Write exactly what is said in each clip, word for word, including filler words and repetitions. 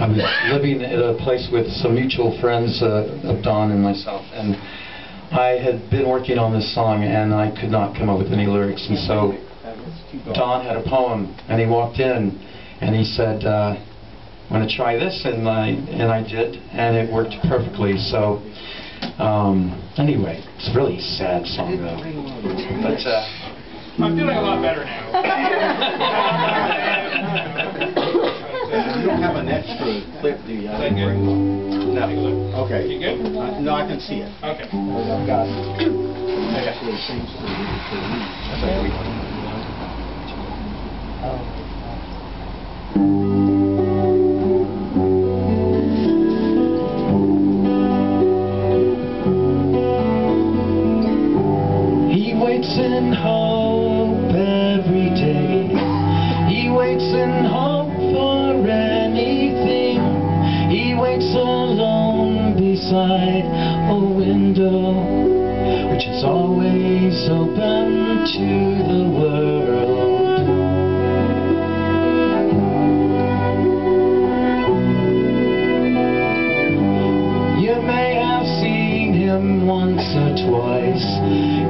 I'm living at a place with some mutual friends uh, of Don and myself, and I had been working on this song and I could not come up with any lyrics, and so Don had a poem, and he walked in and he said, uh, I'm going to try this, and I, and I did, and it worked perfectly. So um, anyway, it's a really sad song though, but uh, I'm feeling a lot better now. You don't have an extra clip, do you? Is that good? No. Okay. You good? Uh, no, I can see it. Okay. I've got it. That actually seems to be for me. That's a great one. Oh. A window which is always open to the world. You may have seen him once or twice,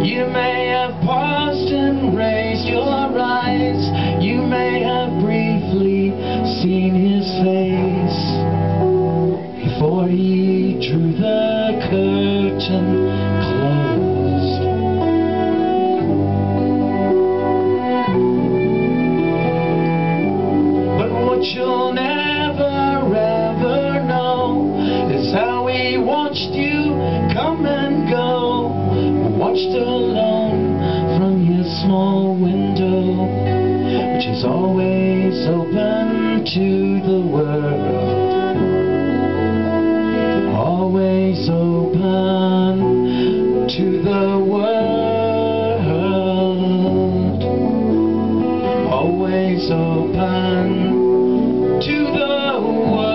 you may have paused and raised your eyes, you may have briefly seen his face before he drew the curtain closed. But what you'll never ever know is how we watched you come and go. We watched alone from his small window, which is always open to the world. Always open to the world. Always open to the world.